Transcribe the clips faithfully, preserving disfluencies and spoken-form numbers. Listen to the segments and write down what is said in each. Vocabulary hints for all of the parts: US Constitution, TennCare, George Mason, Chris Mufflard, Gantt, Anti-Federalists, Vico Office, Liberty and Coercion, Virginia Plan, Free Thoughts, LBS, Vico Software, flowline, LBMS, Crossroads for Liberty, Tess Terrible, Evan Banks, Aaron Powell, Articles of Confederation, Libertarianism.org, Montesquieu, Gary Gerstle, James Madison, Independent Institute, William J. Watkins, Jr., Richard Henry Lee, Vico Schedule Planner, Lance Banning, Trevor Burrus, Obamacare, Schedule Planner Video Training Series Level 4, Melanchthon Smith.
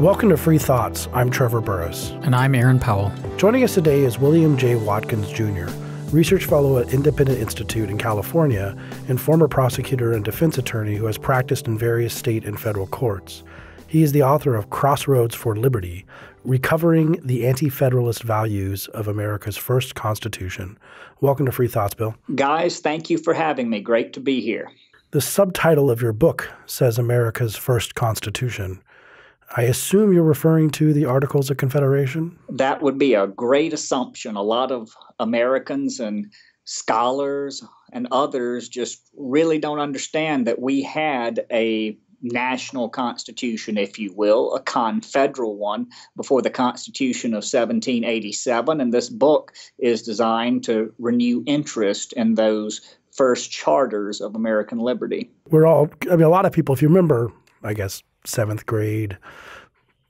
Welcome to Free Thoughts. I'm Trevor Burrus. And I'm Aaron Powell. Joining us today is William J. Watkins, Junior, research fellow at Independent Institute in California and former prosecutor and defense attorney who has practiced in various state and federal courts. He is the author of Crossroads for Liberty, Recovering the Anti-Federalist Values of America's First Constitution. Welcome to Free Thoughts, Bill. Guys, thank you for having me. Great to be here. The subtitle of your book says America's First Constitution. I assume you're referring to the Articles of Confederation? That would be a great assumption. A lot of Americans and scholars and others just really don't understand that we had a national constitution, if you will, a confederal one before the Constitution of seventeen eighty-seven. And this book is designed to renew interest in those first charters of American liberty. We're all, I mean, a lot of people, if you remember, I guess, seventh grade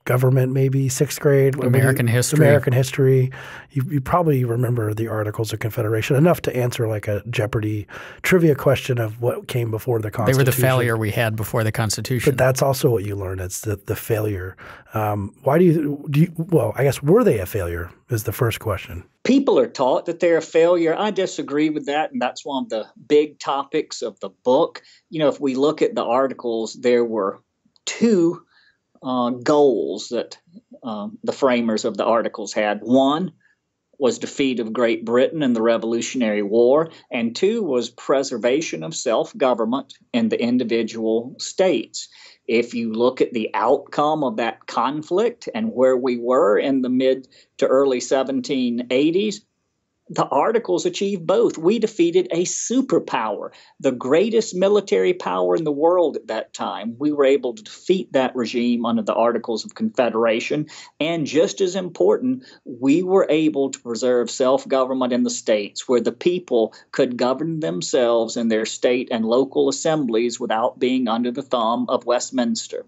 government, maybe sixth grade American maybe, history. American history. You, you probably remember the Articles of Confederation enough to answer like a Jeopardy trivia question of what came before the Constitution. They were the failure we had before the Constitution. But that's also what you learn. It's the the failure. Um, why do you do? You, well, I guess were they a failure is the first question. People are taught that they're a failure. I disagree with that, and that's one of the big topics of the book. You know, if we look at the articles, there were two uh, goals that um, the framers of the Articles had. One was defeat of Great Britain in the Revolutionary War, and two was preservation of self-government in the individual states. If you look at the outcome of that conflict and where we were in the mid to early seventeen eighties, the Articles achieved both. We defeated a superpower, the greatest military power in the world at that time. We were able to defeat that regime under the Articles of Confederation. And just as important, we were able to preserve self-government in the states where the people could govern themselves in their state and local assemblies without being under the thumb of Westminster.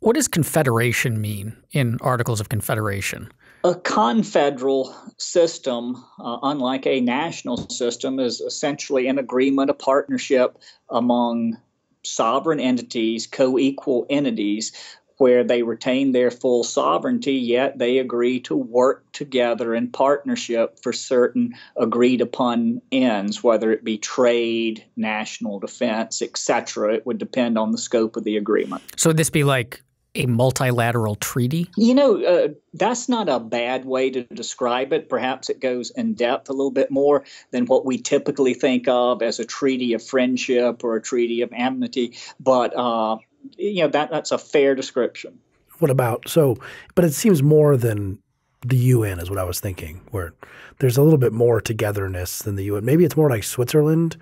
What does confederation mean in Articles of Confederation? A confederal system, uh, unlike a national system, is essentially an agreement, a partnership among sovereign entities, co-equal entities, where they retain their full sovereignty, yet they agree to work together in partnership for certain agreed-upon ends, whether it be trade, national defense, et cetera. It would depend on the scope of the agreement. So would this be like a multilateral treaty? You know, uh, that's not a bad way to describe it. Perhaps it goes in depth a little bit more than what we typically think of as a treaty of friendship or a treaty of amity. But, uh, you know, that, that's a fair description. What about, so, but it seems more than the U N is what I was thinking, where there's a little bit more togetherness than the U N. Maybe it's more like Switzerland.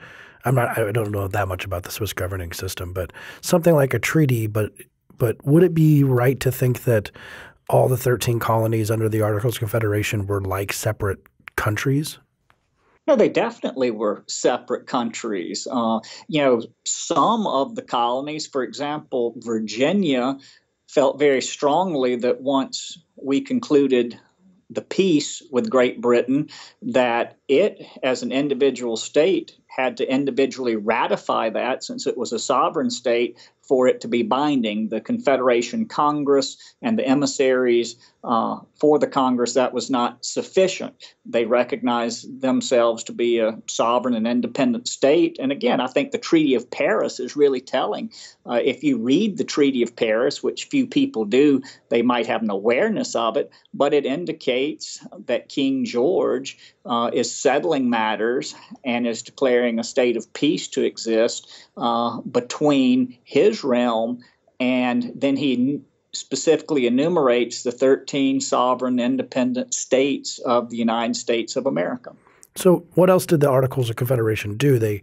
I'm not, I don't know that much about the Swiss governing system, but something like a treaty, but But would it be right to think that all the thirteen colonies under the Articles of Confederation were like separate countries? No, they definitely were separate countries. Uh, you know, some of the colonies, for example, Virginia, felt very strongly that once we concluded the peace with Great Britain, that it, as an individual state, had to individually ratify that since it was a sovereign state for it to be binding. The Confederation Congress and the emissaries uh, for the Congress, that was not sufficient. They recognized themselves to be a sovereign and independent state. And again, I think the Treaty of Paris is really telling. Uh, if you read the Treaty of Paris, which few people do, they might have an awareness of it, but it indicates that King George uh, is settling matters and is declaring a state of peace to exist uh, between his realm, and then he specifically enumerates the thirteen sovereign independent states of the United States of America. So what else did the Articles of Confederation do? They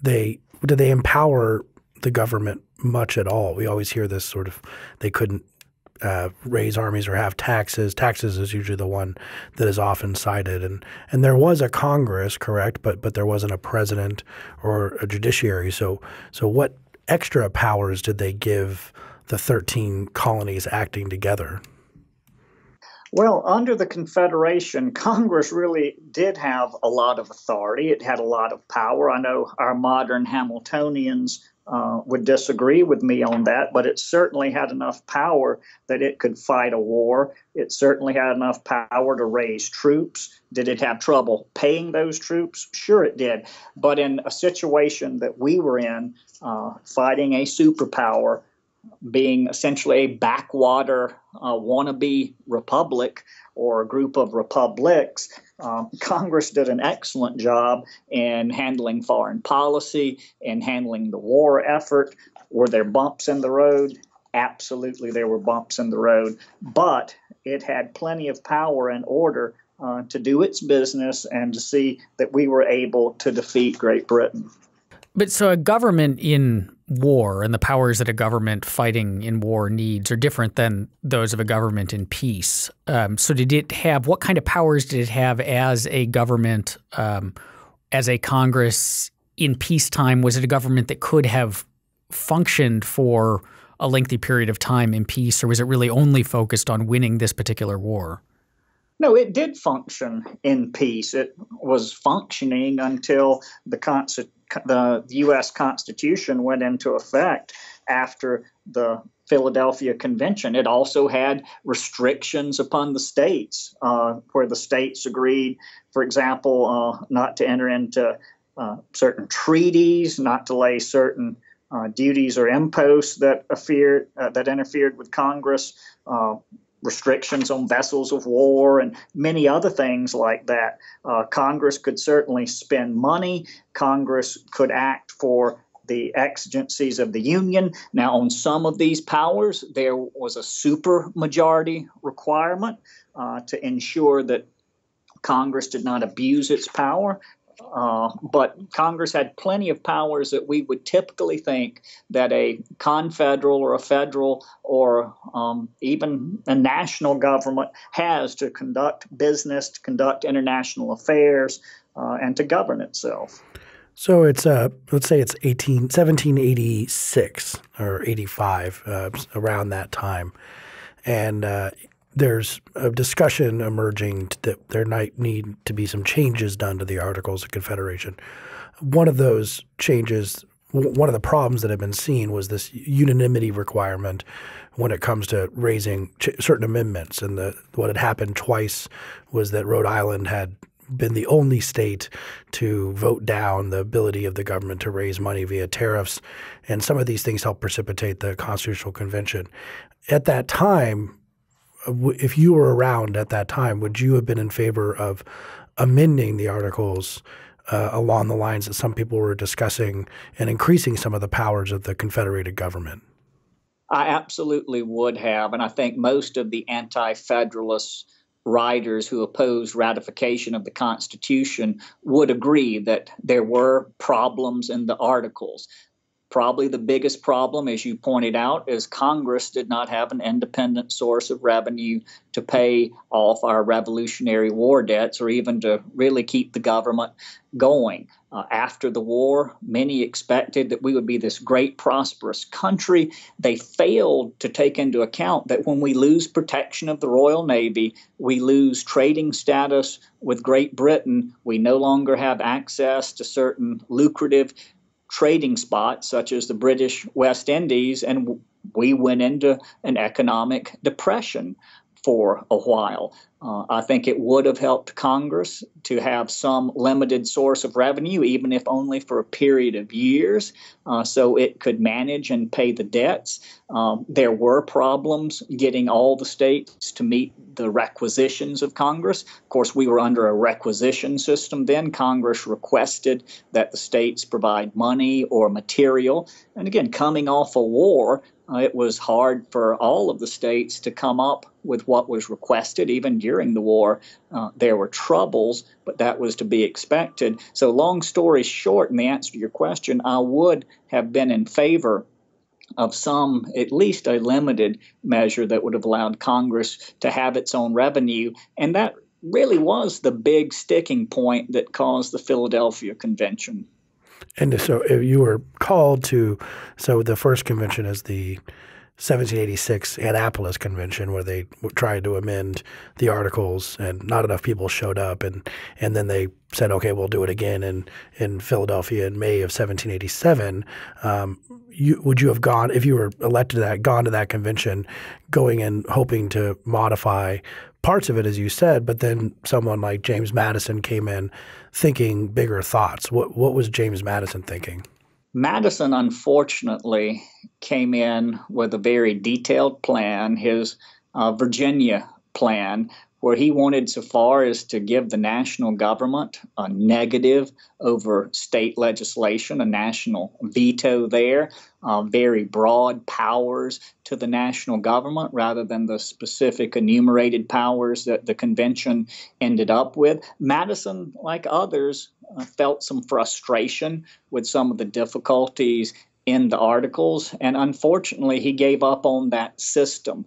they did they empower the government much at all? We always hear this sort of they couldn't uh, raise armies or have taxes. Taxes is usually the one that is often cited. And and there was a Congress, correct, but but there wasn't a president or a judiciary. So so what extra powers did they give the thirteen colonies acting together? Well, under the Confederation, Congress really did have a lot of authority. It had a lot of power. I know our modern Hamiltonians uh, would disagree with me on that, but it certainly had enough power that it could fight a war. It certainly had enough power to raise troops. Did it have trouble paying those troops? Sure it did. But in a situation that we were in, uh, fighting a superpower, being essentially a backwater uh, wannabe republic or a group of republics, um, Congress did an excellent job in handling foreign policy, in handling the war effort. Were there bumps in the road? Absolutely, there were bumps in the road, but it had plenty of power and order uh, to do its business and to see that we were able to defeat Great Britain. But so a government in war and the powers that a government fighting in war needs are different than those of a government in peace. Um, so did it have – what kind of powers did it have as a government, um, as a Congress in peacetime? Was it a government that could have functioned for a lengthy period of time in peace, or was it really only focused on winning this particular war? No, it did function in peace. It was functioning until the Constitution. The U S Constitution went into effect after the Philadelphia Convention. It also had restrictions upon the states, uh, where the states agreed, for example, uh, not to enter into uh, certain treaties, not to lay certain uh, duties or imposts that, afeared, uh, that interfered with Congress, uh, restrictions on vessels of war, and many other things like that. Uh, Congress could certainly spend money. Congress could act for the exigencies of the Union. Now, on some of these powers, there was a supermajority requirement uh, to ensure that Congress did not abuse its power. Uh, but Congress had plenty of powers that we would typically think that a confederal or a federal or um, even a national government has to conduct business, to conduct international affairs, uh, and to govern itself. So it's uh, let's say it's seventeen eighty-six or eighty-five, uh, around that time, and uh, there's a discussion emerging that there might need to be some changes done to the Articles of Confederation. One of those changes, one of the problems that have been seen, was this unanimity requirement when it comes to raising ch certain amendments. And the, what had happened twice was that Rhode Island had been the only state to vote down the ability of the government to raise money via tariffs. And some of these things helped precipitate the Constitutional Convention. At that time, if you were around at that time, would you have been in favor of amending the articles uh, along the lines that some people were discussing and increasing some of the powers of the Confederated government? I absolutely would have, and I think most of the anti-federalists writers who opposed ratification of the Constitution would agree that there were problems in the articles. Probably the biggest problem, as you pointed out, is Congress did not have an independent source of revenue to pay off our Revolutionary War debts or even to really keep the government going. Uh, after the war, many expected that we would be this great, prosperous country. They failed to take into account that when we lose protection of the Royal Navy, we lose trading status with Great Britain. We no longer have access to certain lucrative trading spots such as the British West Indies, and we went into an economic depression for a while. Uh, I think it would have helped Congress to have some limited source of revenue, even if only for a period of years, uh, so it could manage and pay the debts. Um, there were problems getting all the states to meet the requisitions of Congress. Of course, we were under a requisition system then. Congress requested that the states provide money or material. And again, coming off a war, Uh, it was hard for all of the states to come up with what was requested. Even during the war, uh, there were troubles, but that was to be expected. So long story short, in the answer to your question, I would have been in favor of some, at least a limited measure that would have allowed Congress to have its own revenue. And that really was the big sticking point that caused the Philadelphia Convention. And so if you were called to – so the first convention is the seventeen eighty-six Annapolis Convention, where they tried to amend the Articles, and not enough people showed up, and and then they said, okay, we'll do it again in in Philadelphia in May of seventeen eighty-seven. Um, you, would you have gone, if you were elected to that, gone to that convention, going and hoping to modify parts of it, as you said, but then someone like James Madison came in thinking bigger thoughts. What what was James Madison thinking? Madison, unfortunately, came in with a very detailed plan, his uh, Virginia Plan, where he wanted so far as to give the national government a negative over state legislation, a national veto there, uh, very broad powers to the national government rather than the specific enumerated powers that the convention ended up with. Madison, like others, uh, felt some frustration with some of the difficulties in the Articles, and unfortunately he gave up on that system.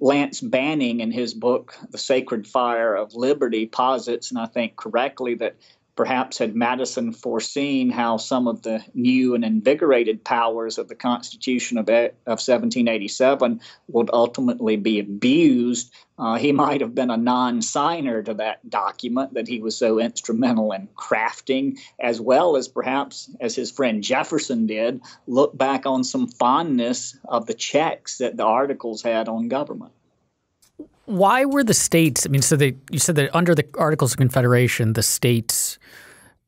Lance Banning, in his book, The Sacred Fire of Liberty, posits, and I think correctly, that perhaps had Madison foreseen how some of the new and invigorated powers of the Constitution of, of seventeen eighty-seven would ultimately be abused, uh, he might have been a non-signer to that document that he was so instrumental in crafting, as well as perhaps, as his friend Jefferson did, look back on some fondness of the checks that the Articles had on government. Why were the states – I mean, so they, you said that under the Articles of Confederation, the states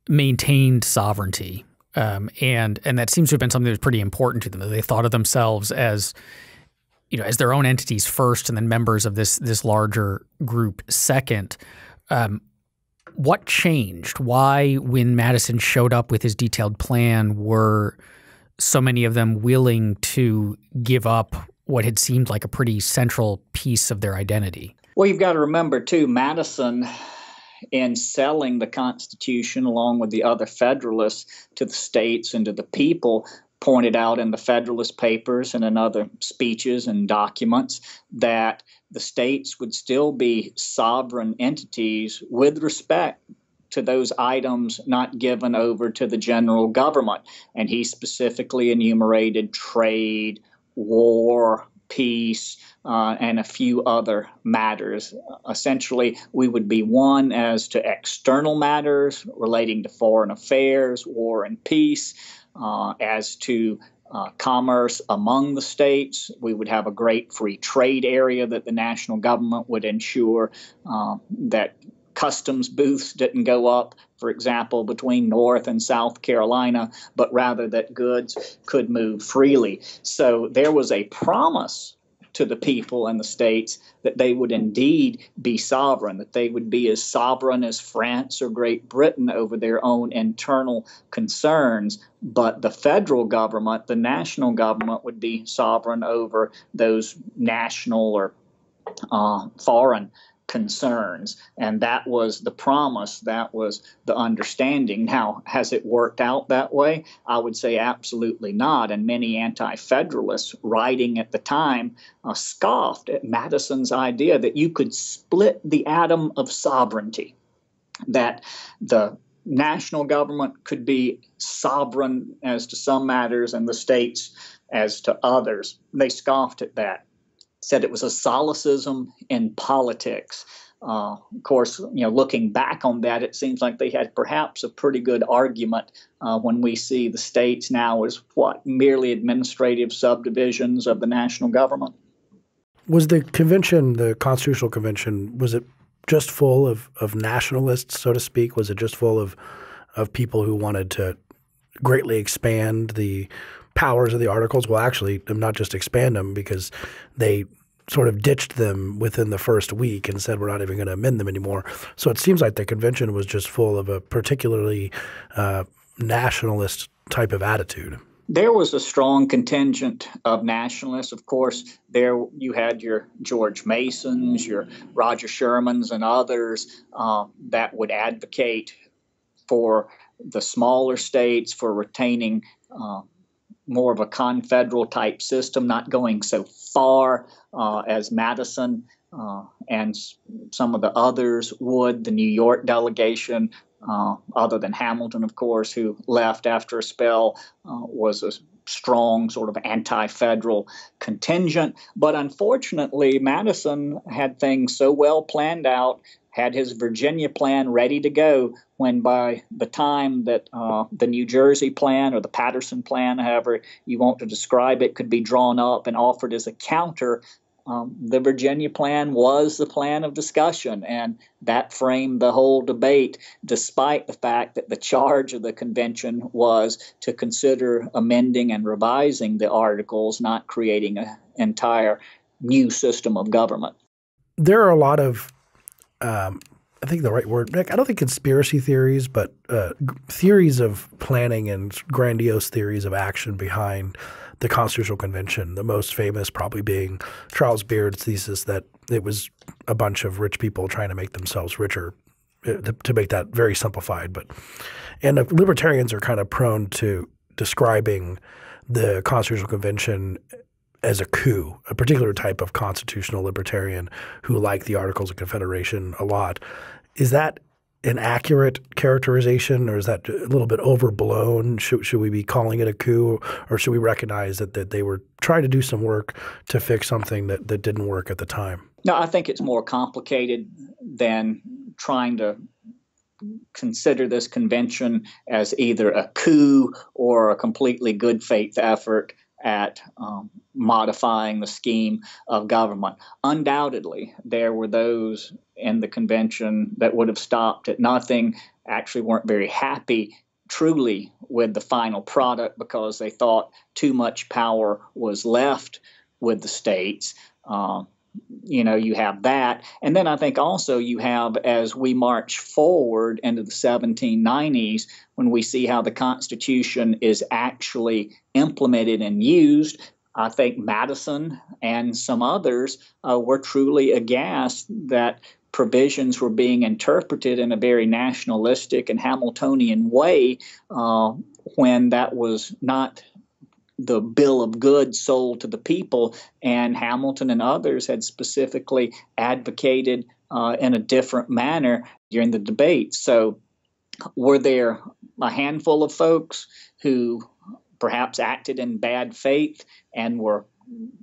maintained sovereignty, um, and and that seems to have been something that was pretty important to them. They thought of themselves as, you know, as their own entities first, and then members of this this larger group second. Um, what changed? Why, when Madison showed up with his detailed plan, were so many of them willing to give up what had seemed like a pretty central piece of their identity? Well, you've got to remember, too, Madison, in selling the Constitution along with the other Federalists to the states and to the people, pointed out in the Federalist Papers and in other speeches and documents that the states would still be sovereign entities with respect to those items not given over to the general government. And he specifically enumerated trade, war, peace, uh, and a few other matters. Essentially, we would be one as to external matters relating to foreign affairs, war and peace, uh, as to uh, commerce among the states. We would have a great free trade area that the national government would ensure uh, that customs booths didn't go up, for example, between North and South Carolina, but rather that goods could move freely. So there was a promise to the people and the states that they would indeed be sovereign, that they would be as sovereign as France or Great Britain over their own internal concerns. But the federal government, the national government, would be sovereign over those national or uh, foreign concerns, and that was the promise, that was the understanding. Now, has it worked out that way? I would say absolutely not, and many anti-federalists writing at the time uh, scoffed at Madison's idea that you could split the atom of sovereignty, that the national government could be sovereign as to some matters and the states as to others. They scoffed at that, said it was a solecism in politics. Uh, of course, you know, looking back on that, it seems like they had perhaps a pretty good argument uh, when we see the states now as what, merely administrative subdivisions of the national government. Was the convention, the Constitutional Convention, was it just full of, of nationalists, so to speak? Was it just full of, of people who wanted to greatly expand the powers of the Articles? Well, actually, not just expand them, because they sort of ditched them within the first week and said, we're not even going to amend them anymore. So it seems like the convention was just full of a particularly uh, nationalist type of attitude. There was a strong contingent of nationalists. Of course, there you had your George Masons, your Roger Shermans, and others uh, that would advocate for the smaller states, for retaining uh, more of a confederal type system, not going so far uh, as Madison uh, and some of the others would. The New York delegation uh, other than Hamilton, of course, who left after a spell, uh, was a strong sort of anti-federal contingent. But unfortunately, Madison had things so well planned out, had his Virginia Plan ready to go, when by the time that uh, the New Jersey Plan or the Patterson Plan, however you want to describe it, could be drawn up and offered as a counter, um, the Virginia Plan was the plan of discussion, and that framed the whole debate, despite the fact that the charge of the convention was to consider amending and revising the articles, not creating an entire new system of government. There are a lot of Um, I think the right word, I don't think conspiracy theories, but uh, theories of planning and grandiose theories of action behind the Constitutional Convention, the most famous probably being Charles Beard's thesis that it was a bunch of rich people trying to make themselves richer, to make that very simplified. But and libertarians are kind of prone to describing the Constitutional Convention as a coup, a particular type of constitutional libertarian who liked the Articles of Confederation a lot. Is that an accurate characterization, or is that a little bit overblown? Should, should we be calling it a coup, or should we recognize that, that they were trying to do some work to fix something that, that didn't work at the time? No, I think it's more complicated than trying to consider this convention as either a coup or a completely good faith effort at um, modifying the scheme of government. Undoubtedly, there were those in the convention that would have stopped at nothing, actually weren't very happy truly with the final product because they thought too much power was left with the states. Uh, you know, you have that. And then I think also you have, as we march forward into the seventeen nineties, when we see how the Constitution is actually implemented and used, I think Madison and some others uh, were truly aghast that provisions were being interpreted in a very nationalistic and Hamiltonian way uh, when that was not the bill of goods sold to the people, and Hamilton and others had specifically advocated uh, in a different manner during the debate. So were there a handful of folks who perhaps acted in bad faith and were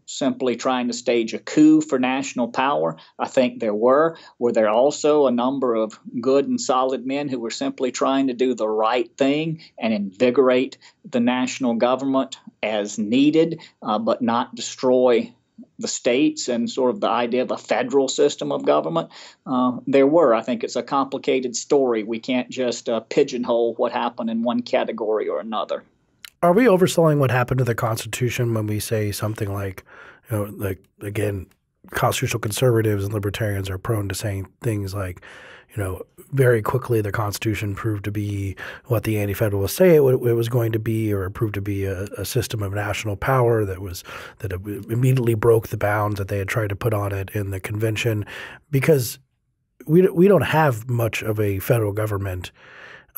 simply trying to stage a coup for national power? I think there were. Were there also a number of good and solid men who were simply trying to do the right thing and invigorate the national government as needed, uh, but not destroy the states and sort of the idea of a federal system of government? Uh, there were. I think it's a complicated story. We can't just uh, pigeonhole what happened in one category or another. Are we overselling what happened to the Constitution when we say something like, you know, like again, constitutional conservatives and libertarians are prone to saying things like, you know, very quickly the Constitution proved to be what the anti-federalists say it, it was going to be, or it proved to be a, a system of national power that was that immediately broke the bounds that they had tried to put on it in the convention, because we we don't have much of a federal government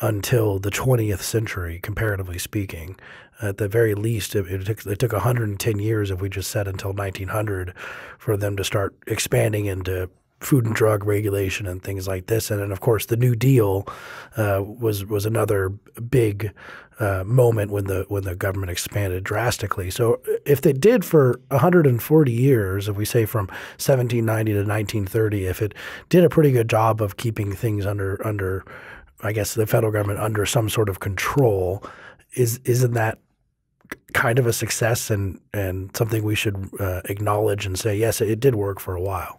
until the twentieth century, comparatively speaking. At the very least, it, it, took, it took one hundred ten years, if we just said until nineteen hundred, for them to start expanding into food and drug regulation and things like this. And then, of course, the New Deal uh, was was another big uh, moment when the when the government expanded drastically. So if they did for one hundred forty years, if we say from seventeen ninety to nineteen thirty, if it did a pretty good job of keeping things under under I guess the federal government under some sort of control, is isn't that kind of a success and and something we should uh, acknowledge and say, yes, it did work for a while?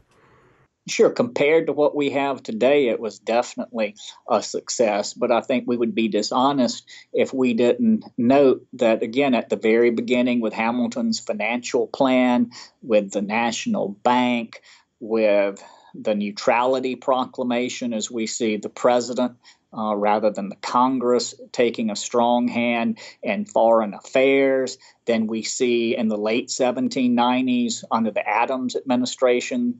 Sure. Compared to what we have today, it was definitely a success. But I think we would be dishonest if we didn't note that, again, at the very beginning with Hamilton's financial plan, with the National Bank, with the Neutrality Proclamation, as we see the president uh, rather than the Congress taking a strong hand in foreign affairs. Then we see in the late seventeen nineties under the Adams administration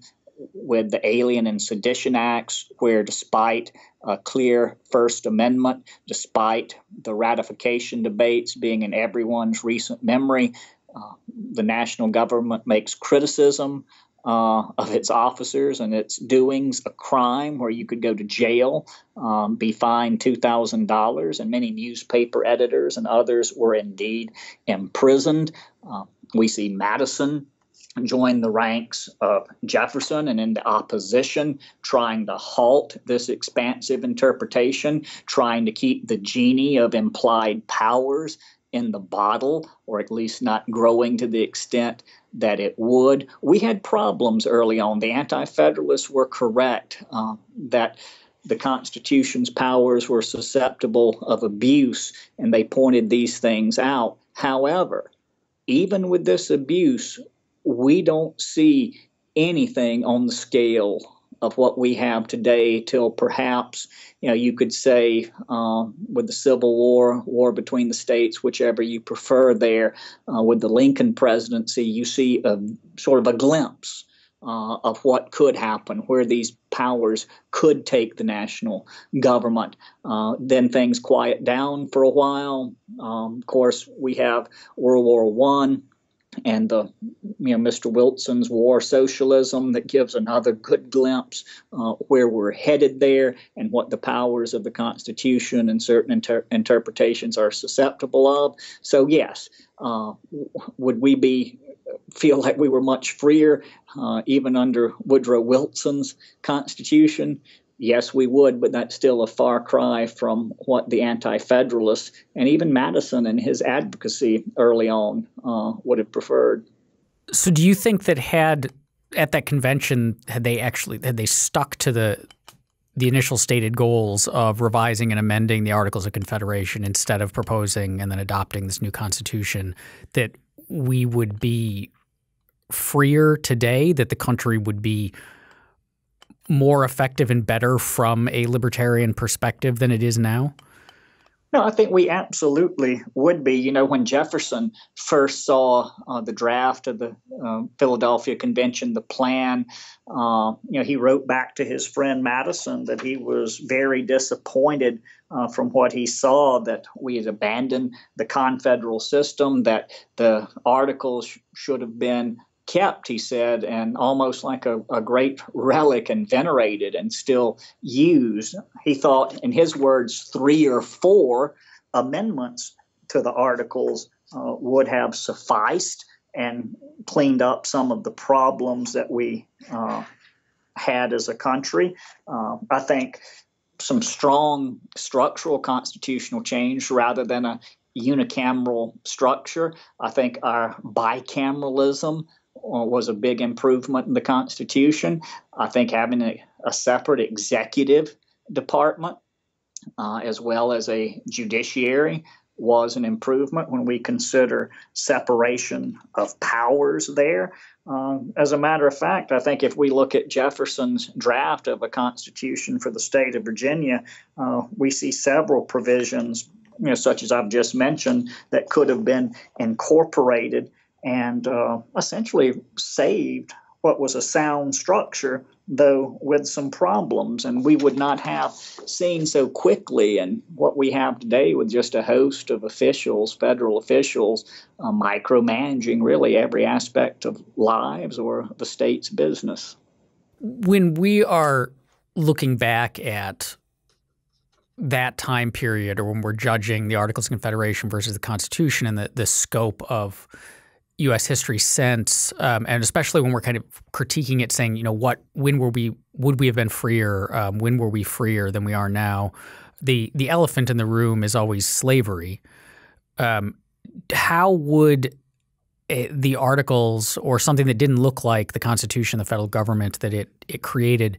with the Alien and Sedition Acts, where despite a clear First Amendment, despite the ratification debates being in everyone's recent memory, uh, the national government makes criticism uh, of its officers and its doings a crime where you could go to jail, um, be fined two thousand dollars, and many newspaper editors and others were indeed imprisoned. Uh, we see Madison join the ranks of Jefferson and in the opposition, trying to halt this expansive interpretation, trying to keep the genie of implied powers in the bottle, or at least not growing to the extent that it would. We had problems early on. The Anti-Federalists were correct uh, that the Constitution's powers were susceptible of abuse, and they pointed these things out. However, even with this abuse, we don't see anything on the scale of what we have today till perhaps, you know, you could say um, with the Civil War, war between the states, whichever you prefer there, uh, with the Lincoln presidency, you see a sort of a glimpse uh, of what could happen, where these powers could take the national government. Uh, then things quiet down for a while. Um, of course, we have World War One. And the, you know, Mister Wilson's War Socialism that gives another good glimpse uh, where we're headed there and what the powers of the Constitution and certain inter interpretations are susceptible of. So yes, uh, would we be feel like we were much freer uh, even under Woodrow Wilson's Constitution? Yes, we would, but that's still a far cry from what the Anti-Federalists and even Madison and his advocacy early on uh, would have preferred. So do you think that had at that convention, had they actually had they stuck to the the initial stated goals of revising and amending the Articles of Confederation instead of proposing and then adopting this new Constitution, that we would be freer today, that the country would be more effective and better from a libertarian perspective than it is now? No, I think we absolutely would be. You know, when Jefferson first saw uh, the draft of the uh, Philadelphia Convention, the plan, uh, you know, he wrote back to his friend Madison that he was very disappointed uh, from what he saw, that we had abandoned the confederal system, that the articles sh should have been kept, he said, and almost like a, a great relic and venerated and still used. He thought, in his words, three or four amendments to the articles uh, would have sufficed and cleaned up some of the problems that we uh, had as a country. Uh, I think some strong structural constitutional change rather than a unicameral structure. I think our bicameralism was a big improvement in the Constitution. I think having a, a separate executive department uh, as well as a judiciary was an improvement when we consider separation of powers there. Um, as a matter of fact, I think if we look at Jefferson's draft of a Constitution for the state of Virginia, uh, we see several provisions, you know, such as I've just mentioned, that could have been incorporated and uh, essentially saved what was a sound structure, though with some problems. And we would not have seen so quickly, and what we have today with just a host of officials, federal officials, uh, micromanaging really every aspect of lives or the state's business. When we are looking back at that time period, or when we're judging the Articles of Confederation versus the Constitution and the, the scope of U S history since, um, and especially when we're kind of critiquing it, saying, you know, what, when were we, would we have been freer? Um, when were we freer than we are now? The the elephant in the room is always slavery. Um, how would it, the articles or something that didn't look like the Constitution, the federal government that it it created,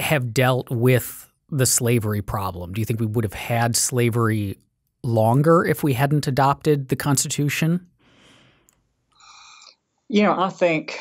have dealt with the slavery problem? Do you think we would have had slavery longer if we hadn't adopted the Constitution? You know, I think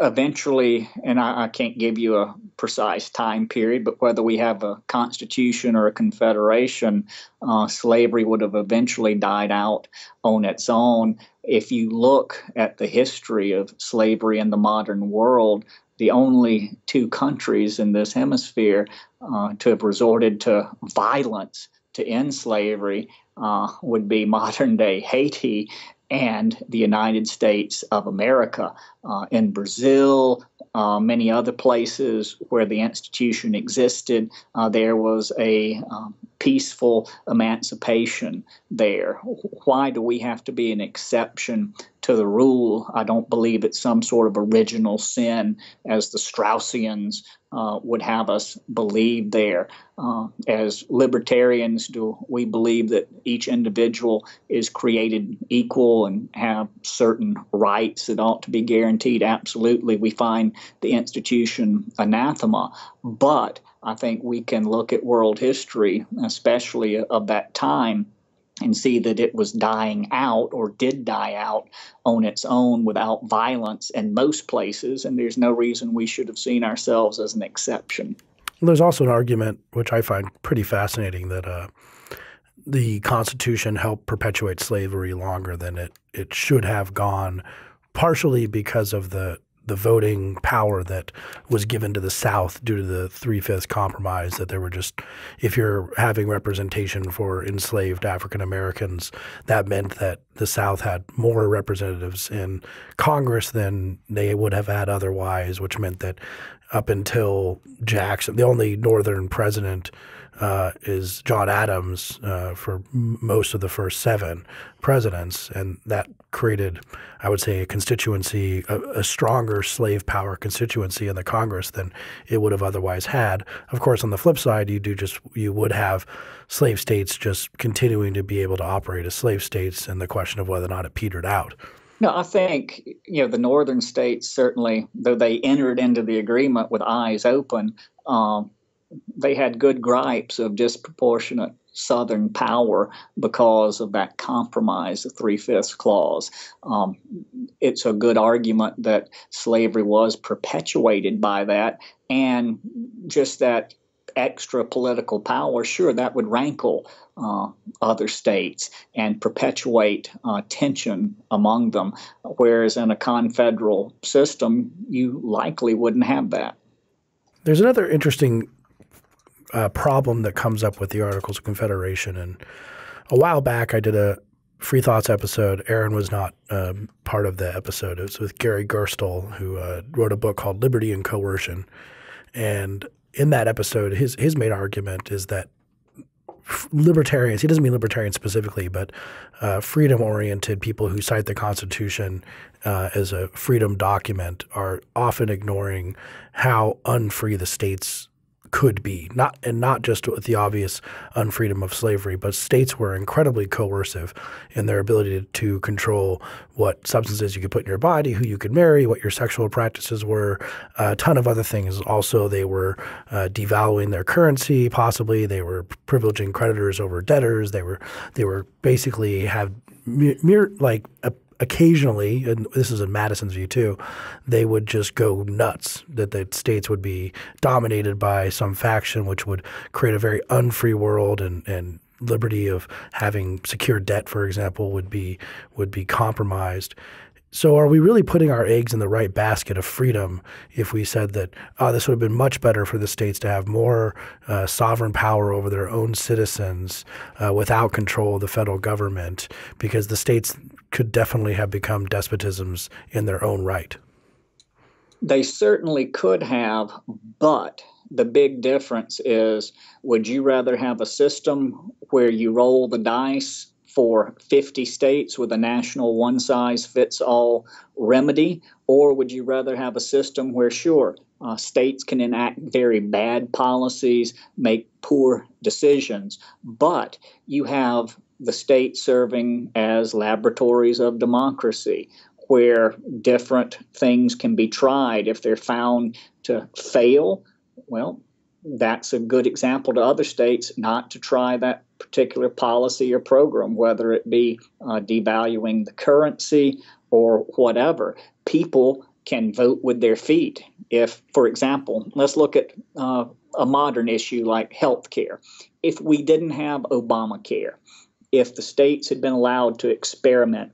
eventually, and I, I can't give you a precise time period, but whether we have a constitution or a confederation, uh, slavery would have eventually died out on its own. If you look at the history of slavery in the modern world, the only two countries in this hemisphere uh, to have resorted to violence to end slavery uh, would be modern-day Haiti and the United States of America. Uh, in Brazil, uh, many other places where the institution existed, uh, there was a um, peaceful emancipation there. Why do we have to be an exception to the rule? I don't believe it's some sort of original sin, as the Straussians uh, would have us believe there. Uh, as libertarians, do we believe that each individual is created equal and have certain rights that ought to be guaranteed? Absolutely. We find the institution anathema. But I think we can look at world history, especially of that time, and see that it was dying out or did die out on its own without violence in most places, and there's no reason we should have seen ourselves as an exception. Well, there's also an argument, which I find pretty fascinating, that uh, the Constitution helped perpetuate slavery longer than it, it should have gone, partially because of the the voting power that was given to the South due to the Three-Fifths Compromise, that there were just – if you're having representation for enslaved African Americans, that meant that the South had more representatives in Congress than they would have had otherwise, which meant that up until Jackson – the only Northern president uh, is John Adams uh, for most of the first seven presidents, and that created, I would say, a constituency, a, a stronger slave power constituency in the Congress than it would have otherwise had. Of course, on the flip side, you do just you would have slave states just continuing to be able to operate as slave states, and the question of whether or not it petered out. No, I think, you know, the northern states certainly, though they entered into the agreement with eyes open, um, they had good gripes of disproportionate Southern power because of that compromise, the Three-Fifths Clause. Um, it's a good argument that slavery was perpetuated by that, and just that extra political power, sure, that would rankle uh, other states and perpetuate uh, tension among them, whereas in a confederal system, you likely wouldn't have that. There's another interesting uh, problem that comes up with the Articles of Confederation, and a while back I did a Free Thoughts episode. Aaron was not um, part of the episode. It was with Gary Gerstle, who uh, wrote a book called Liberty and Coercion, and in that episode, his his main argument is that libertarians – he doesn't mean libertarians specifically, but uh, freedom-oriented people who cite the Constitution uh, as a freedom document are often ignoring how unfree the states could be, not and not just with the obvious unfreedom of slavery, but states were incredibly coercive in their ability to, to control what substances you could put in your body, who you could marry, what your sexual practices were, a ton of other things. Also, they were uh, devaluing their currency, possibly. They were privileging creditors over debtors. They were they were basically have mere like a occasionally, and this is in Madison's view too, they would just go nuts, that the states would be dominated by some faction, which would create a very unfree world, and, and liberty of having secure debt, for example, would be would be compromised. So are we really putting our eggs in the right basket of freedom if we said that, oh, this would have been much better for the states to have more uh, sovereign power over their own citizens uh, without control of the federal government, because the states could definitely have become despotisms in their own right? They certainly could have, but the big difference is, would you rather have a system where you roll the dice for fifty states with a national one-size-fits-all remedy, or would you rather have a system where, sure, uh, states can enact very bad policies, make poor decisions, but you have the states serving as laboratories of democracy, where different things can be tried. If they're found to fail, well, that's a good example to other states not to try that particular policy or program, whether it be uh, devaluing the currency or whatever. People can vote with their feet. If, for example, let's look at uh, a modern issue like health care. If we didn't have Obamacare, if the states had been allowed to experiment,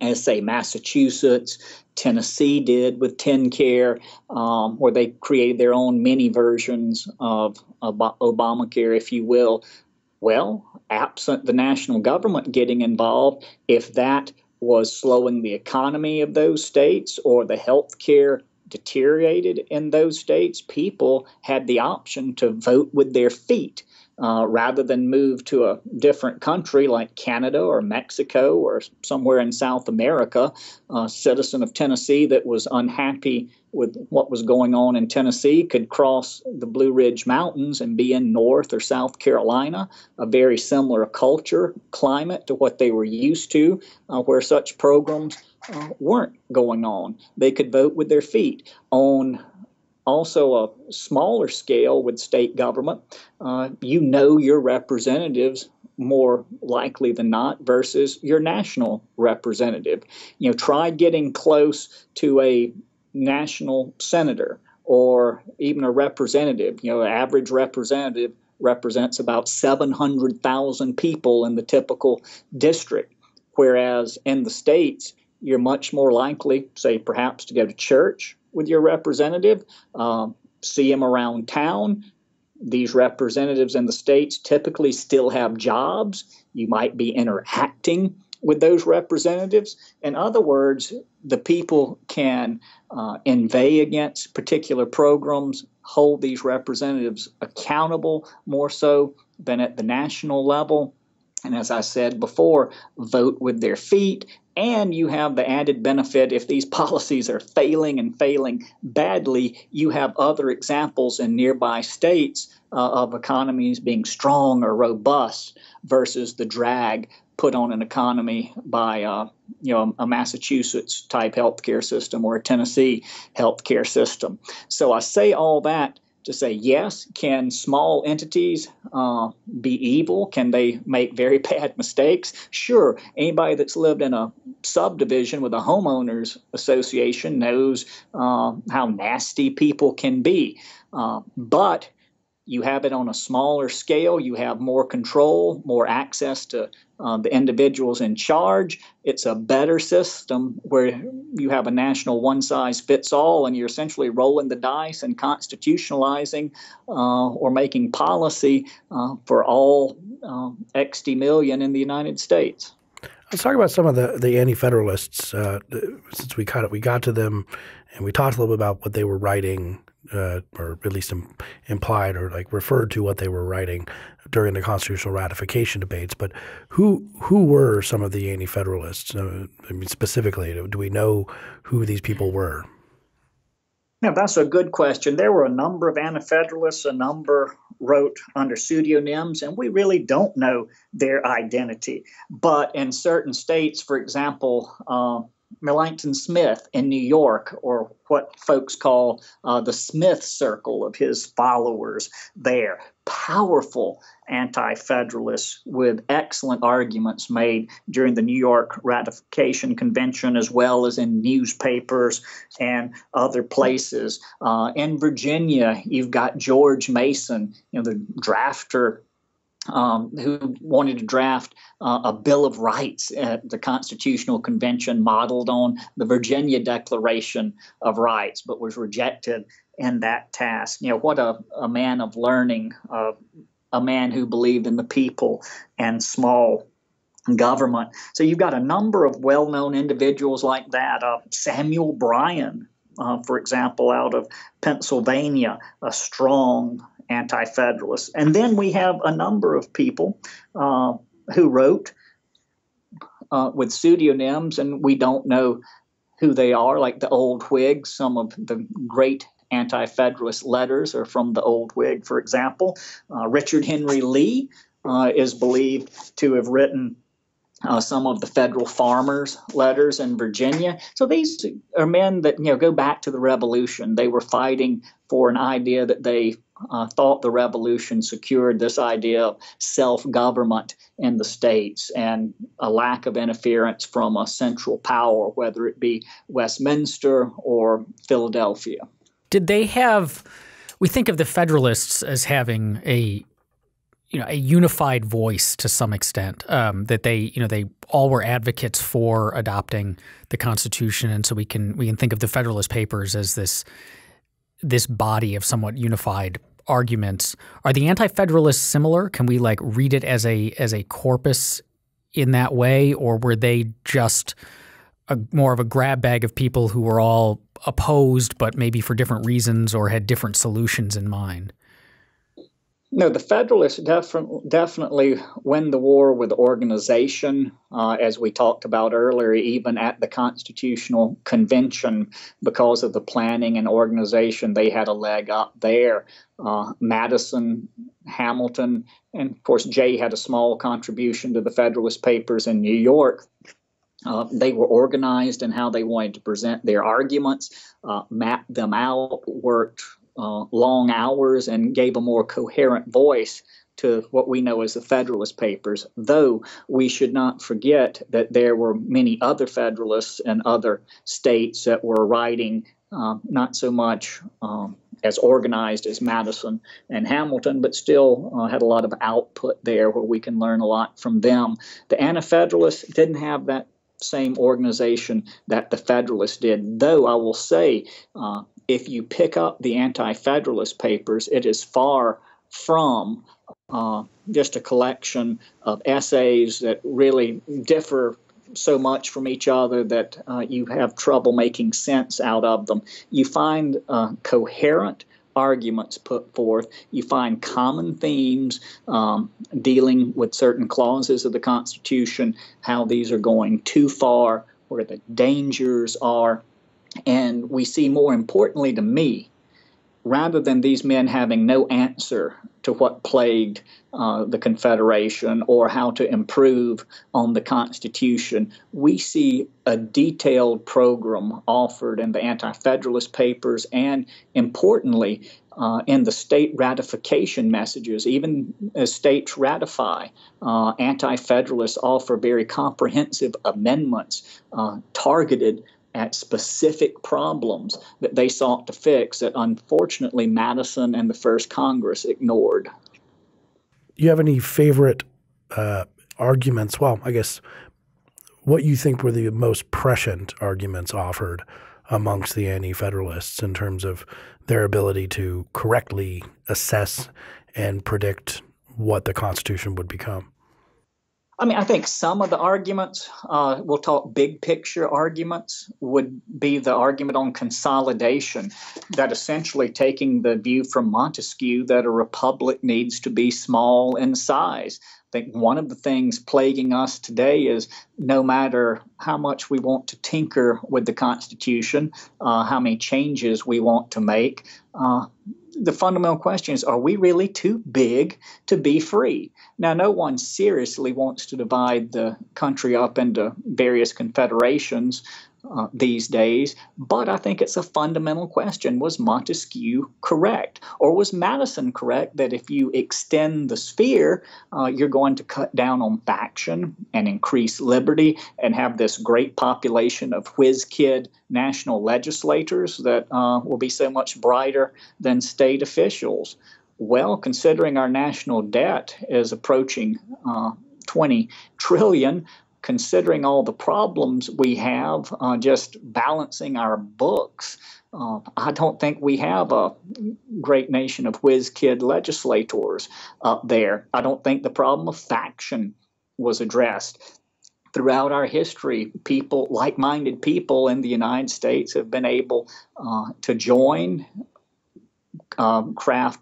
as, say, Massachusetts, Tennessee did with TennCare, um, where they created their own mini versions of Ob- Obamacare, if you will. Well, absent the national government getting involved, if that was slowing the economy of those states or the health care deteriorated in those states, people had the option to vote with their feet uh, rather than move to a different country like Canada or Mexico or somewhere in South America. A citizen of Tennessee that was unhappy with what was going on in Tennessee could cross the Blue Ridge Mountains and be in North or South Carolina, a very similar culture, climate to what they were used to, uh, where such programs uh, weren't going on. They could vote with their feet. On also a smaller scale with state government, uh, you know your representatives more likely than not versus your national representative. You know, try getting close to a national senator or even a representative. You know, an average representative represents about seven hundred thousand people in the typical district, whereas in the states, you're much more likely, say, perhaps to go to church with your representative, um, see him around town. These representatives in the states typically still have jobs. You might be interacting with those representatives. In other words, the people can uh, inveigh against particular programs, hold these representatives accountable more so than at the national level. And as I said before, vote with their feet. And you have the added benefit, if these policies are failing and failing badly, you have other examples in nearby states uh, of economies being strong or robust versus the drag put on an economy by uh, you know, a Massachusetts type healthcare system or a Tennessee healthcare system. So I say all that to say, yes, can small entities uh, be evil? Can they make very bad mistakes? Sure. Anybody that's lived in a subdivision with a homeowners association knows uh, how nasty people can be. Uh, but you have it on a smaller scale. You have more control, more access to Uh, the individuals in charge. It's a better system where you have a national one-size-fits-all, and you're essentially rolling the dice and constitutionalizing uh, or making policy uh, for all um, sixty million in the United States. Let's talk about some of the, the anti-federalists, uh, since we kind of, we got to them and we talked a little bit about what they were writing, uh, or at least im implied or like referred to what they were writing during the constitutional ratification debates. But who who were some of the anti-federalists? Uh, I mean, specifically, do we know who these people were? Yeah, that's a good question. There were a number of anti-federalists, a number wrote under pseudonyms, and we really don't know their identity. But in certain states, for example, uh, Melanchthon Smith in New York, or what folks call uh, the Smith Circle of his followers there, powerful anti-federalists with excellent arguments made during the New York Ratification Convention as well as in newspapers and other places. Uh, in Virginia, you've got George Mason, you know, the drafter um, who wanted to draft uh, a Bill of Rights at the Constitutional Convention modeled on the Virginia Declaration of Rights, but was rejected in that task. You know, what a, a man of learning, uh, a man who believed in the people and small government. So you've got a number of well-known individuals like that. Uh, Samuel Bryan, uh, for example, out of Pennsylvania, a strong anti-federalist. And then we have a number of people uh, who wrote uh, with pseudonyms, and we don't know who they are, like the old Whigs. Some of the great anti-federalist letters are from the old Whig, for example. Uh, Richard Henry Lee uh, is believed to have written uh, some of the federal farmers' letters in Virginia. So these are men that, you know, go back to the Revolution. They were fighting for an idea that they uh, thought the Revolution secured, this idea of self-government in the states and a lack of interference from a central power, whether it be Westminster or Philadelphia. Did they have – we think of the Federalists as having a, you know, a unified voice to some extent, um, that they, you know, they all were advocates for adopting the Constitution, and so we can we can think of the Federalist Papers as this this body of somewhat unified arguments. Are the anti-Federalists similar? Can we like read it as a as a corpus in that way, or were they just a, more of a grab bag of people who were all opposed but maybe for different reasons or had different solutions in mind? No, the Federalists def definitely win the war with organization, uh, as we talked about earlier, even at the Constitutional Convention, because of the planning and organization, they had a leg up there. Uh, Madison, Hamilton, and of course Jay had a small contribution to the Federalist Papers in New York. Uh, they were organized in how they wanted to present their arguments, uh, mapped them out, worked Uh, long hours, and gave a more coherent voice to what we know as the Federalist Papers, though we should not forget that there were many other Federalists in other states that were writing uh, not so much um, as organized as Madison and Hamilton, but still uh, had a lot of output there where we can learn a lot from them. The Anti-Federalists didn't have that same organization that the Federalists did, though I will say uh, if you pick up the Anti-Federalist Papers, it is far from uh, just a collection of essays that really differ so much from each other that uh, you have trouble making sense out of them. You find uh, coherent arguments put forth. You find common themes um, dealing with certain clauses of the Constitution, how these are going too far, where the dangers are. And we see, more importantly to me, rather than these men having no answer to what plagued uh, the Confederation or how to improve on the Constitution, we see a detailed program offered in the Anti-Federalist Papers and, importantly, uh, in the state ratification messages. Even as states ratify, uh, Anti-Federalists offer very comprehensive amendments uh, targeted at specific problems that they sought to fix that, unfortunately, Madison and the First Congress ignored. Do you have any favorite uh, arguments? Well, I guess what you think were the most prescient arguments offered amongst the Anti-Federalists in terms of their ability to correctly assess and predict what the Constitution would become? I mean, I think some of the arguments, uh, we'll talk big picture arguments, would be the argument on consolidation, that essentially taking the view from Montesquieu that a republic needs to be small in size. I think one of the things plaguing us today is no matter how much we want to tinker with the Constitution, uh, how many changes we want to make, uh, the fundamental question is, are we really too big to be free? Now, no one seriously wants to divide the country up into various confederations uh, these days, but I think it's a fundamental question. Was Montesquieu correct? Or was Madison correct that if you extend the sphere, uh, you're going to cut down on faction and increase liberty and have this great population of whiz-kid national legislators that uh, will be so much brighter than state officials? Well, considering our national debt is approaching uh, twenty trillion, considering all the problems we have uh, just balancing our books, uh, I don't think we have a great nation of whiz-kid legislators up there. I don't think the problem of faction was addressed. Throughout our history, people, like-minded people in the United States have been able uh, to join, um, craft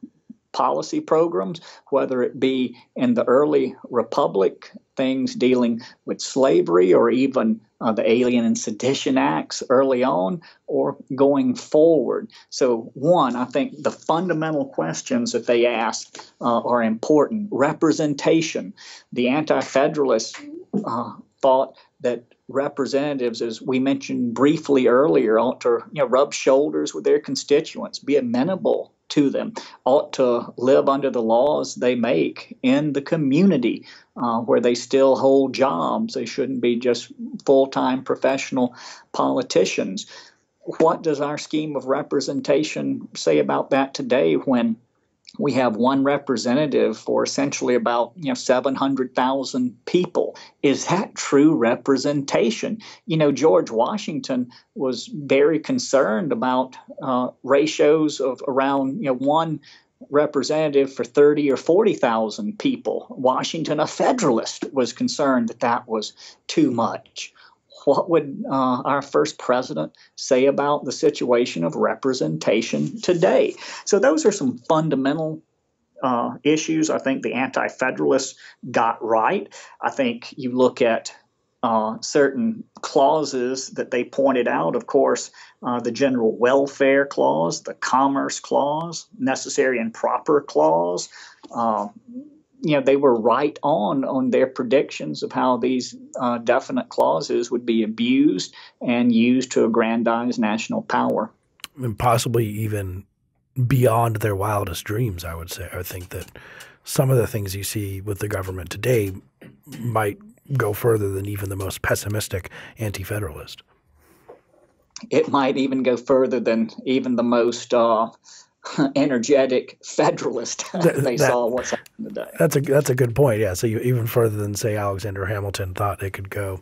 policy programs, whether it be in the early republic, things dealing with slavery or even uh, the Alien and Sedition Acts early on, or going forward. So one, I think the fundamental questions that they ask uh, are important. Representation. The Anti-Federalists uh, thought that representatives, as we mentioned briefly earlier, ought to you know, rub shoulders with their constituents, be amenable to them, ought to live under the laws they make in the community uh, where they still hold jobs. They shouldn't be just full-time professional politicians. What does our scheme of representation say about that today when we have one representative for essentially about you know, seven hundred thousand people? Is that true representation? You know, George Washington was very concerned about uh, ratios of around you know, one representative for thirty or forty thousand people. Washington, a Federalist, was concerned that that was too much. What would uh, our first president say about the situation of representation today? So those are some fundamental uh, issues I think the Anti-Federalists got right. I think you look at Uh, certain clauses that they pointed out, of course, uh, the General Welfare Clause, the Commerce Clause, Necessary and Proper Clause. Uh, you know, they were right on on their predictions of how these uh, definite clauses would be abused and used to aggrandize national power. And possibly even beyond their wildest dreams, I would say. I think that some of the things you see with the government today might go further than even the most pessimistic anti-federalist. It might even go further than even the most uh, energetic federalist. That, they that, saw what's happening today. That's a, that's a good point, yeah. So you, even further than, say, Alexander Hamilton thought it could go.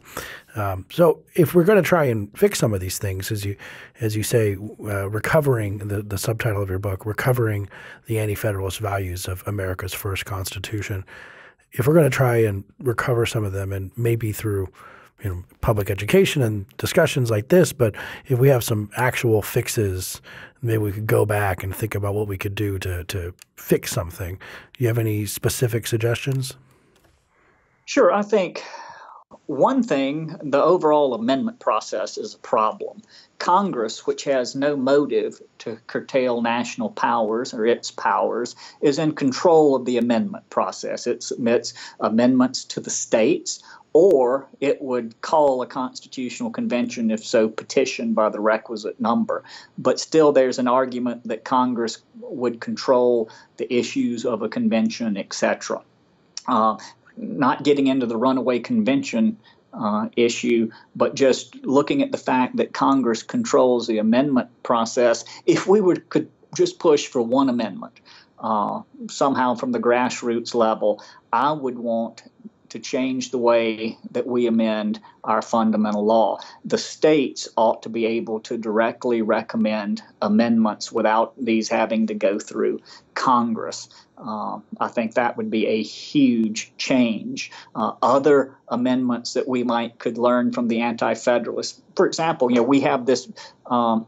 Um, so if we're going to try and fix some of these things, as you, as you say, uh, recovering the, the subtitle of your book, Recovering the Anti-Federalist Values of America's First Constitution, if we're going to try and recover some of them, and maybe through you know, public education and discussions like this, but if we have some actual fixes, maybe we could go back and think about what we could do to, to fix something. Do you have any specific suggestions? Sure. I think one thing, the overall amendment process is a problem. Congress, which has no motive to curtail national powers or its powers, is in control of the amendment process. It submits amendments to the states, or it would call a constitutional convention if so petitioned by the requisite number. But still there's an argument that Congress would control the issues of a convention, et cetera. Uh, not getting into the runaway convention Uh, issue, but just looking at the fact that Congress controls the amendment process, if we would, could just push for one amendment uh, somehow from the grassroots level, I would want to change the way that we amend our fundamental law. The states ought to be able to directly recommend amendments without these having to go through Congress. Uh, I think that would be a huge change. Uh, other amendments that we might could learn from the Anti-Federalists, for example, you know, we have this um,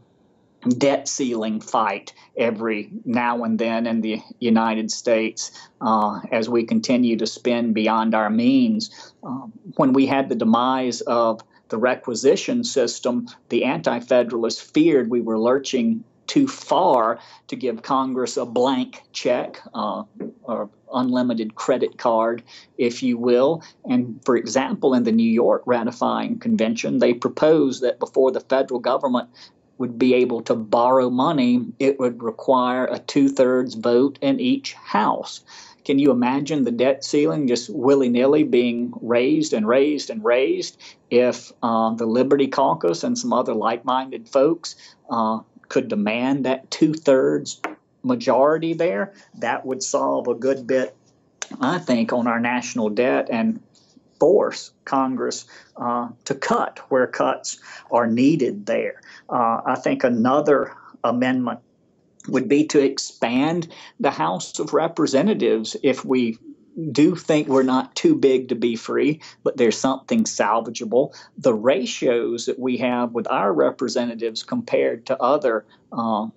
debt ceiling fight every now and then in the United States uh, as we continue to spend beyond our means. Uh, when we had the demise of the requisition system, the Anti-Federalists feared we were lurching too far to give Congress a blank check uh, or unlimited credit card, if you will. And for example, in the New York ratifying convention, they proposed that before the federal government would be able to borrow money, it would require a two-thirds vote in each house. Can you imagine the debt ceiling just willy-nilly being raised and raised and raised if uh, the Liberty Caucus and some other like-minded folks uh, could demand that two-thirds majority there? That would solve a good bit, I think, on our national debt and force Congress uh, to cut where cuts are needed there. Uh, I think another amendment would be to expand the House of Representatives if we do think we're not too big to be free, but there's something salvageable. The ratios that we have with our representatives compared to other uh,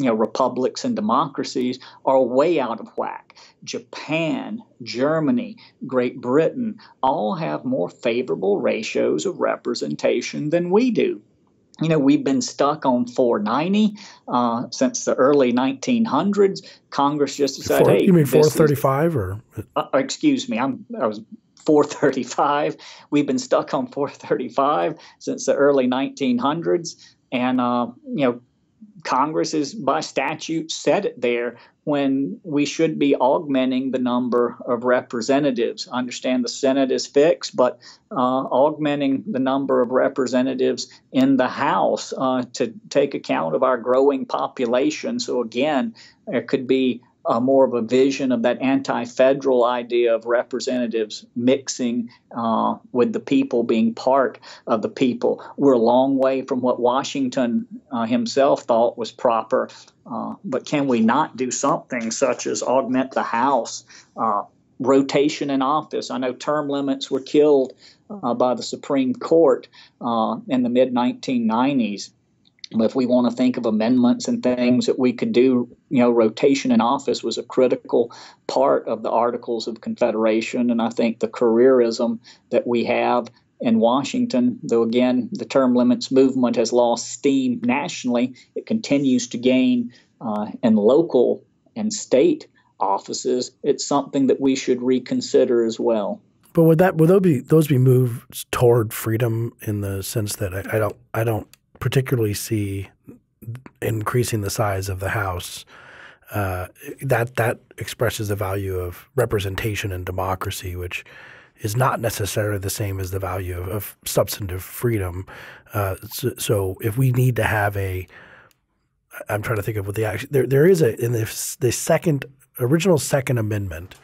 you know, republics and democracies are way out of whack. Japan, Germany, Great Britain all have more favorable ratios of representation than we do. You know, we've been stuck on four ninety uh, since the early nineteen hundreds. Congress just decided, Four, hey, you mean four thirty-five or? Uh, excuse me, I'm, I was four thirty-five. We've been stuck on four thirty-five since the early nineteen hundreds, and uh, you know, Congress is by statute set it there when we should be augmenting the number of representatives. I understand the Senate is fixed, but uh, augmenting the number of representatives in the House uh, to take account of our growing population. So again, there could be uh, more of a vision of that anti-federal idea of representatives mixing uh, with the people, being part of the people. We're a long way from what Washington uh, himself thought was proper, uh, but can we not do something such as augment the House, uh, rotation in office? I know term limits were killed uh, by the Supreme Court uh, in the mid nineteen nineties. If we want to think of amendments and things that we could do, you know, rotation in office was a critical part of the Articles of Confederation. And I think the careerism that we have in Washington, though, again, the term limits movement has lost steam nationally, it continues to gain uh, in local and state offices. It's something that we should reconsider as well. But would that would those be those be moves toward freedom in the sense that I, I don't I don't. particularly see increasing the size of the House, uh, that that expresses the value of representation and democracy, which is not necessarily the same as the value of, of substantive freedom. Uh, so, so if we need to have a – I'm trying to think of what the action – there there is a – in the, the second – original Second Amendment,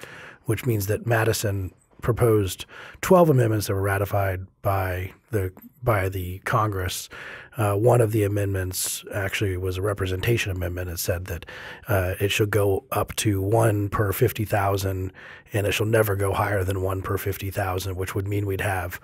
which means that Madison – proposed twelve amendments that were ratified by the by the Congress. Uh, one of the amendments actually was a representation amendment. It said that uh, it should go up to one per fifty thousand, and it shall never go higher than one per fifty thousand, which would mean we'd have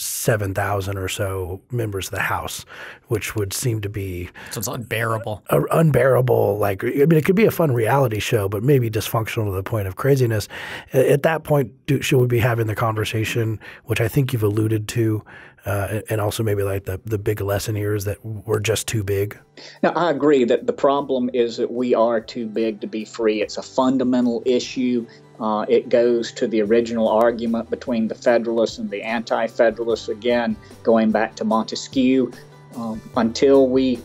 seven thousand or so members of the House, which would seem to be so it's unbearable. A, a, unbearable, like I mean, it could be a fun reality show, but maybe dysfunctional to the point of craziness. At, at that point, do, should we be having the conversation, which I think you've alluded to, uh, and also maybe like the the big lesson here is that we're just too big? Now, I agree that the problem is that we are too big to be free. It's a fundamental issue. Uh, it goes to the original argument between the Federalists and the Anti-Federalists, again, going back to Montesquieu. Um, until we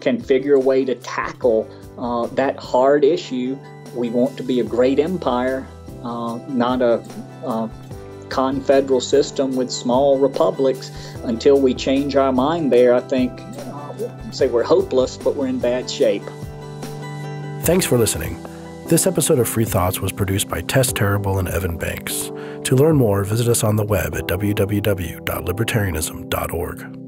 can figure a way to tackle uh, that hard issue, we want to be a great empire, uh, not a, a confederal system with small republics. Until we change our mind there, I think, uh, say we're hopeless, but we're in bad shape. Thanks for listening. This episode of Free Thoughts was produced by Tess Terrible and Evan Banks. To learn more, visit us on the web at w w w dot libertarianism dot org.